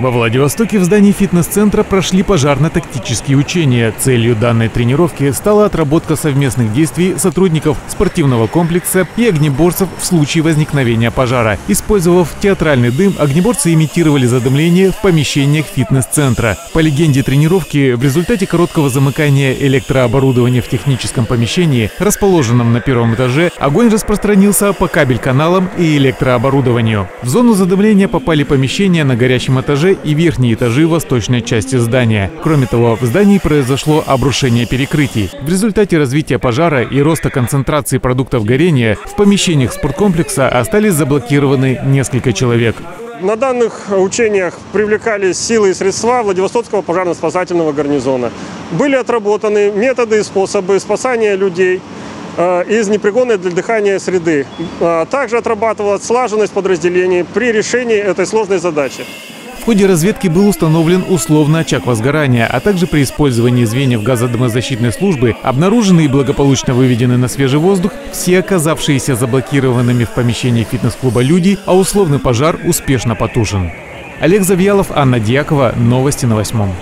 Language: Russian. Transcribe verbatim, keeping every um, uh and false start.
Во Владивостоке в здании фитнес-центра прошли пожарно-тактические учения. Целью данной тренировки стала отработка совместных действий сотрудников спортивного комплекса и огнеборцев в случае возникновения пожара. Использовав театральный дым, огнеборцы имитировали задымление в помещениях фитнес-центра. По легенде тренировки, в результате короткого замыкания электрооборудования в техническом помещении, расположенном на первом этаже, огонь распространился по кабель-каналам и электрооборудованию. В зону задымления попали помещения на горячем этаже и верхние этажи восточной части здания. Кроме того, в здании произошло обрушение перекрытий. В результате развития пожара и роста концентрации продуктов горения в помещениях спорткомплекса остались заблокированы несколько человек. На данных учениях привлекались силы и средства Владивостокского пожарно-спасательного гарнизона. Были отработаны методы и способы спасания людей из непригодной для дыхания среды. Также отрабатывалась слаженность подразделений при решении этой сложной задачи. В ходе разведки был установлен условный очаг возгорания, а также при использовании звеньев газодымозащитной службы обнаружены и благополучно выведены на свежий воздух все оказавшиеся заблокированными в помещении фитнес-клуба люди, а условный пожар успешно потушен. Олег Завьялов, Анна Дьякова. Новости на восьмом.